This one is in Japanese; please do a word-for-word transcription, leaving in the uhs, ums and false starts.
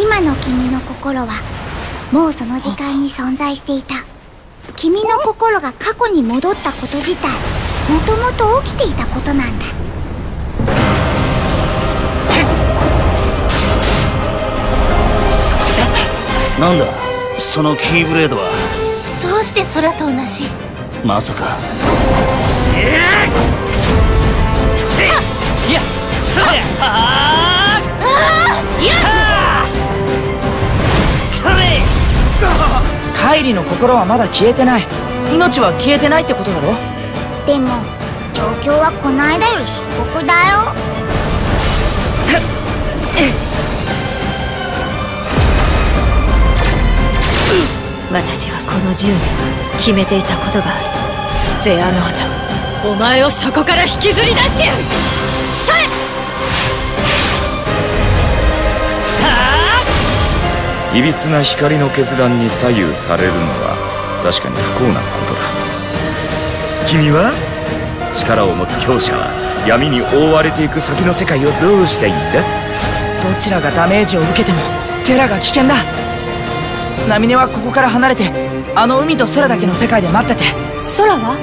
今の君の心はもうその時間に存在していた。君の心が過去に戻ったこと自体もともと起きていたことなんだ。なんだそのキーブレードは。どうして空と同じ。まさか。いやああいやそれカイリの心はまだ消えてない。命は消えてないってことだろ。でも状況はこの間より深刻だよ。私はこのじゅうねん決めていたことがある。ゼアノート、お前をそこから引きずり出してやる。それいびつな光の決断に左右されるのは確かに不幸なことだ。君は力を持つ強者は闇に覆われていく先の世界をどうしたいんだ。どちらがダメージを受けてもテラが危険だ。ナミネはここから離れてあの海と空だけの世界で待ってて。空は？